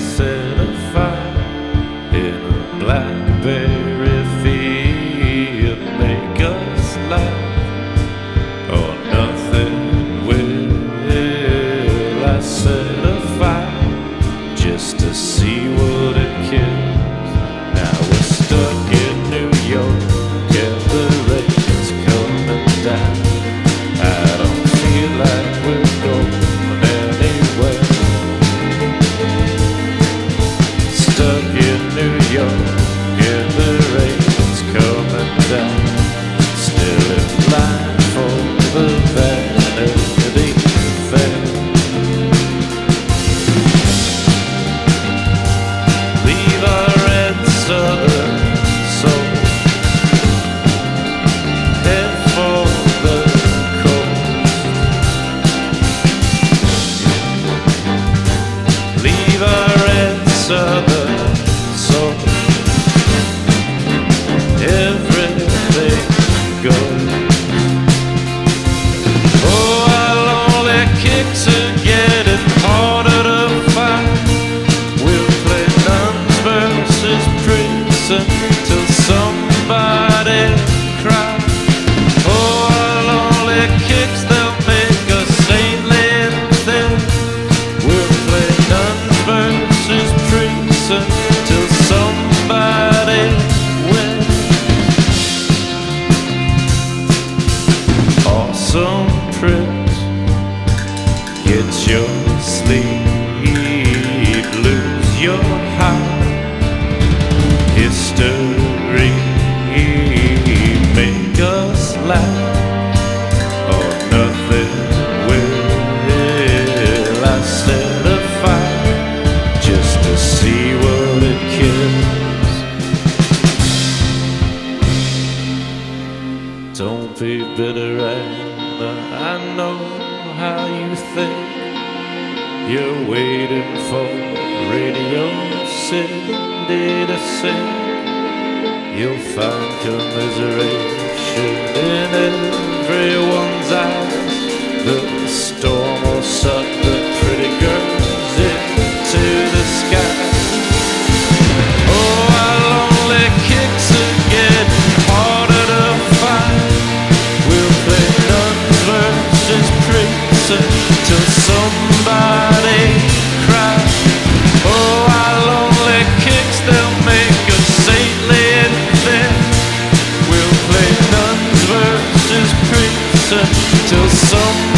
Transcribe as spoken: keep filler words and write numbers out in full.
set a fire in a blackberry field. Make us laugh or nothing will. I set a fire just to see what it kills. Now we're stuck in New York and the rain's coming down. I don't feel like we're going anywhere. Stuck in New York and the rain's coming down. Still in line for the Vanity Fair. Leave our Southern soul, head for the coast. Leave our red Southern soul, everything goes. Oh, I'll only kick to get it harder to find. We'll play nuns versus prison till somebody cries. Oh, I'll only kicks they'll make a saintly thing. We'll play nuns versus prison till somebody wins. Awesome prince, get your sleep, lose your high. History make us laugh or nothing will. I set a fire just to see what it kills. Don't be bitter, Anna, I know how you think. You're waiting for Radio City to sing. You'll find commiseration in everyone's eyes. The storm will suck the pretty girls into the sky. Oh, I'll only kicks again harder to find. We'll play nuns versus prison till somebody cries. Oh, I'll only kicks they'll make a saintly. Till some